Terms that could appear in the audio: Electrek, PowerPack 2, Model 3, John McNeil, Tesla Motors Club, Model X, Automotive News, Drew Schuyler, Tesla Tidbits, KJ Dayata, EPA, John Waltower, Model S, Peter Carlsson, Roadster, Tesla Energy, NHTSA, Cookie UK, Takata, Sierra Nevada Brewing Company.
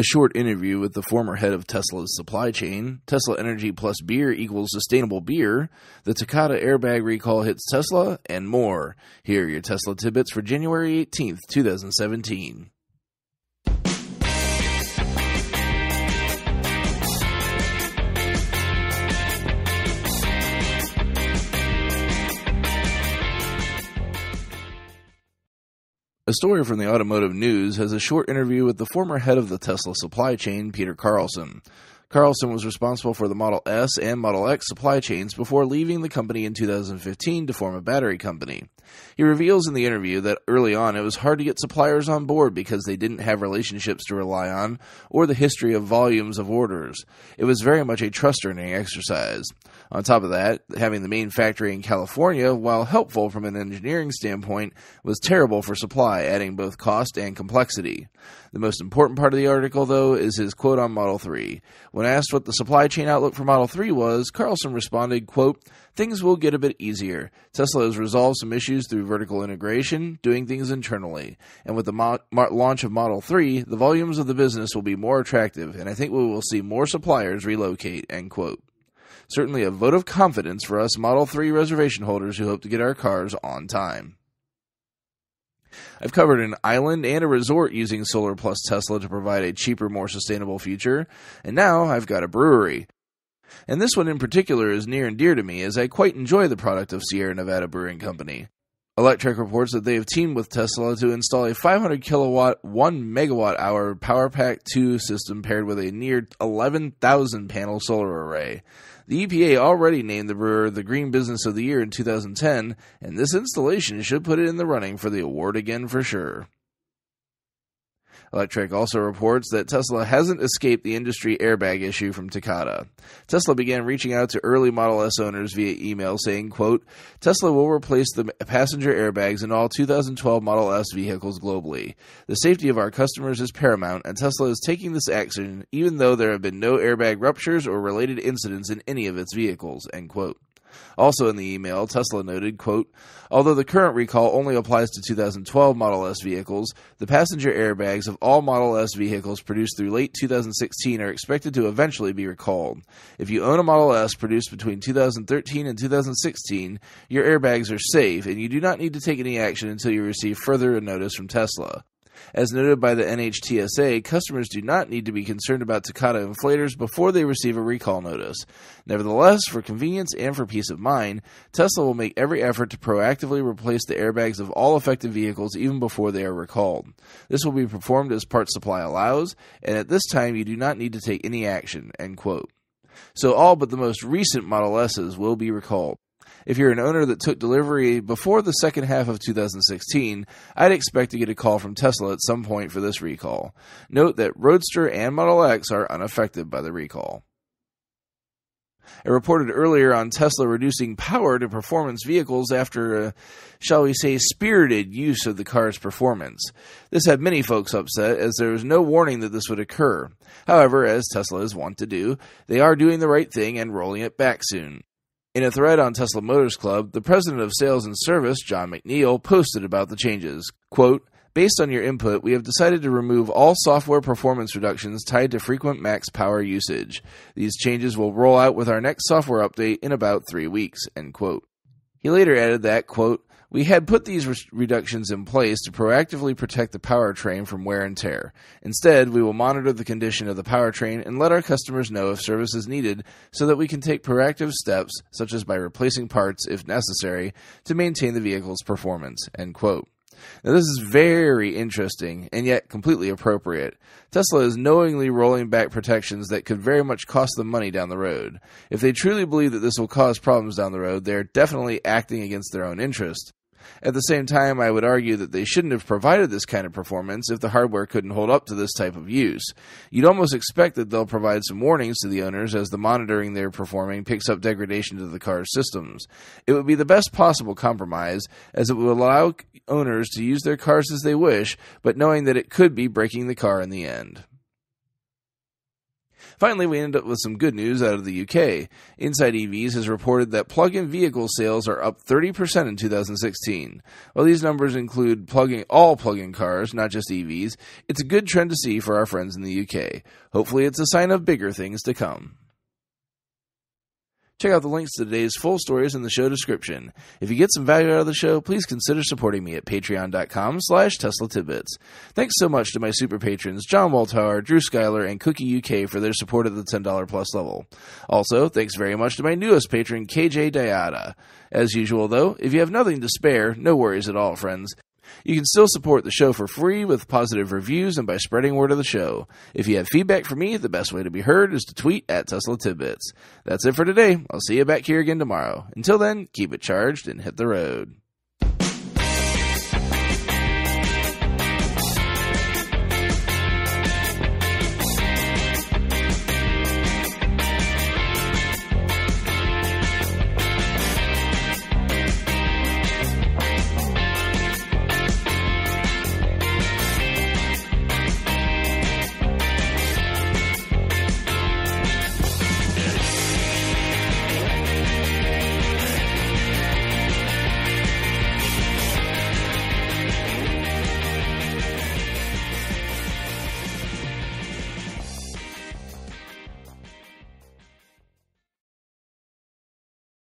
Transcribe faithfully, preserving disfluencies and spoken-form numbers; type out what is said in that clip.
A short interview with the former head of Tesla's supply chain, Tesla Energy Plus Beer equals Sustainable Beer, the Takata airbag recall hits Tesla, and more. Here are your Tesla tidbits for January eighteenth, two thousand seventeen. A story from the Automotive News has a short interview with the former head of the Tesla supply chain, Peter Carlsson. Carlsson was responsible for the Model S and Model X supply chains before leaving the company in two thousand fifteen to form a battery company. He reveals in the interview that early on it was hard to get suppliers on board because they didn't have relationships to rely on or the history of volumes of orders. It was very much a trust-earning exercise. On top of that, having the main factory in California, while helpful from an engineering standpoint, was terrible for supply, adding both cost and complexity. The most important part of the article, though, is his quote on Model three. When asked what the supply chain outlook for Model three was, Carlsson responded, quote, "Things will get a bit easier. Tesla has resolved some issues through vertical integration, doing things internally. And with the mo launch of Model three, the volumes of the business will be more attractive, and I think we will see more suppliers relocate," end quote. Certainly a vote of confidence for us Model three reservation holders who hope to get our cars on time. I've covered an island and a resort using solar plus Tesla to provide a cheaper, more sustainable future, and now I've got a brewery. And this one in particular is near and dear to me, as I quite enjoy the product of Sierra Nevada Brewing Company. Electrek reports that they have teamed with Tesla to install a five hundred kilowatt, one megawatt hour PowerPack two system paired with a near eleven thousand panel solar array. The E P A already named the brewer the Green Business of the Year in two thousand ten, and this installation should put it in the running for the award again for sure. Electrek also reports that Tesla hasn't escaped the industry airbag issue from Takata. Tesla began reaching out to early Model S owners via email saying, quote, "Tesla will replace the passenger airbags in all two thousand twelve Model S vehicles globally. The safety of our customers is paramount, and Tesla is taking this action even though there have been no airbag ruptures or related incidents in any of its vehicles," end quote. Also in the email, Tesla noted, quote, "Although the current recall only applies to two thousand twelve Model S vehicles, the passenger airbags of all Model S vehicles produced through late two thousand sixteen are expected to eventually be recalled. If you own a Model S produced between two thousand thirteen and two thousand sixteen, your airbags are safe, and you do not need to take any action until you receive further notice from Tesla. As noted by the N H T S A, customers do not need to be concerned about Takata inflators before they receive a recall notice. Nevertheless, for convenience and for peace of mind, Tesla will make every effort to proactively replace the airbags of all affected vehicles even before they are recalled. This will be performed as part supply allows, and at this time you do not need to take any action," end quote. So all but the most recent Model S's will be recalled. If you're an owner that took delivery before the second half of two thousand sixteen, I'd expect to get a call from Tesla at some point for this recall. Note that Roadster and Model X are unaffected by the recall. I reported earlier on Tesla reducing power to performance vehicles after a, shall we say, spirited use of the car's performance. This had many folks upset, as there was no warning that this would occur. However, as Tesla is wont to do, they are doing the right thing and rolling it back soon. In a thread on Tesla Motors Club, the president of sales and service, John McNeil, posted about the changes. Quote, "Based on your input, we have decided to remove all software performance reductions tied to frequent max power usage. These changes will roll out with our next software update in about three weeks, end quote. He later added that, quote, "We had put these re reductions in place to proactively protect the powertrain from wear and tear. Instead, we will monitor the condition of the powertrain and let our customers know if service is needed so that we can take proactive steps, such as by replacing parts, if necessary, to maintain the vehicle's performance," end quote. Now, this is very interesting and yet completely appropriate. Tesla is knowingly rolling back protections that could very much cost them money down the road. If they truly believe that this will cause problems down the road, they are definitely acting against their own interest. At the same time, I would argue that they shouldn't have provided this kind of performance if the hardware couldn't hold up to this type of use. You'd almost expect that they'll provide some warnings to the owners as the monitoring they're performing picks up degradation to the car's systems. It would be the best possible compromise, as it would allow owners to use their cars as they wish, but knowing that it could be breaking the car in the end. Finally, we ended up with some good news out of the U K. Inside E Vs has reported that plug-in vehicle sales are up thirty percent in two thousand sixteen. While these numbers include plug-in, all plug-in cars, not just E Vs, it's a good trend to see for our friends in the U K. Hopefully it's a sign of bigger things to come. Check out the links to today's full stories in the show description. If you get some value out of the show, please consider supporting me at patreon.com slash Tesla Tidbits. Thanks so much to my super patrons, John Waltower, Drew Schuyler, and Cookie U K for their support at the ten dollars plus level. Also, thanks very much to my newest patron, K J Dayata. As usual, though, if you have nothing to spare, no worries at all, friends. You can still support the show for free with positive reviews and by spreading word of the show. If you have feedback for me, the best way to be heard is to tweet at Tesla Tidbits. That's it for today. I'll see you back here again tomorrow. Until then, keep it charged and hit the road.